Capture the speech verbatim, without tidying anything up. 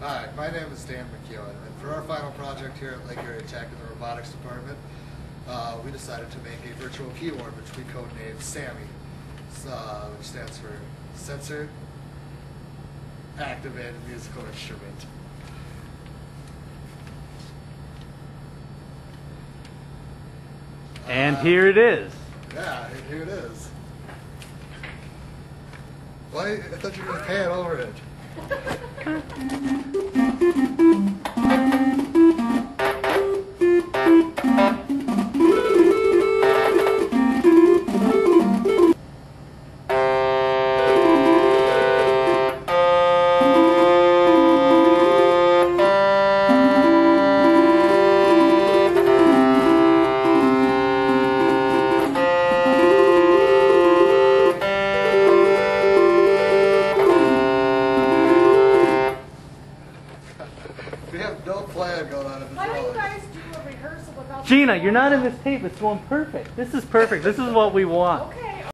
Hi, my name is Dan McKeown, and for our final project here at Lake Erie Tech in the robotics department, uh, we decided to make a virtual keyboard which we codenamed SAMI, uh, which stands for Sensor Activated Musical Instrument. And uh, here it is. Yeah, and here it is. Well, I thought you were going to pan over it. We have no plan going on at this college. Why do you guys do a rehearsal without Gina, you're not in this tape. It's going perfect. This is perfect. This is what we want. Okay.